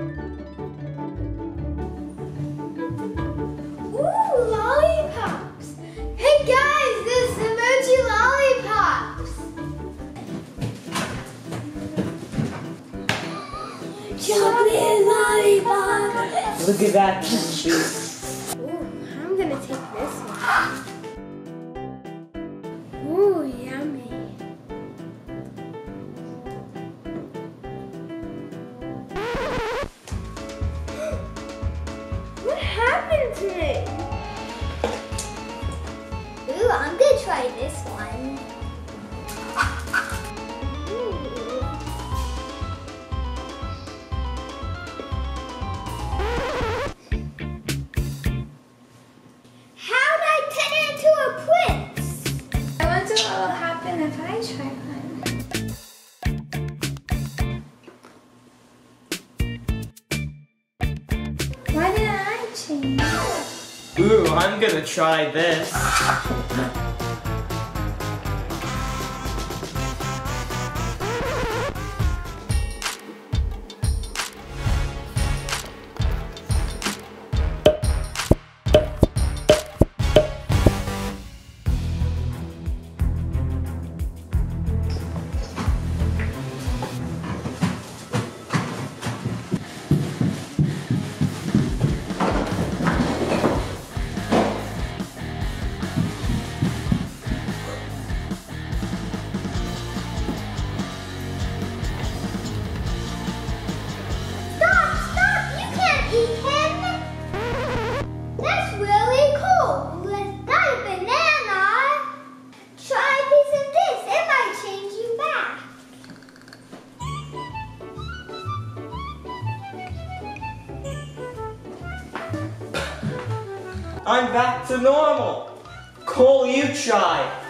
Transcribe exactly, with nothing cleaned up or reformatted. Ooh, lollipops! Hey guys, there's emoji lollipops! Chocolate lollipops! Look at that candy! Ooh, I'm gonna take this one. Ooh, yummy! What happened to me? Ooh, I'm gonna try this one. How'd I turn into a prince? I wonder what will happen if I try one. Why did I? Ooh, I'm gonna try this. I'm back to normal. Cole, you try.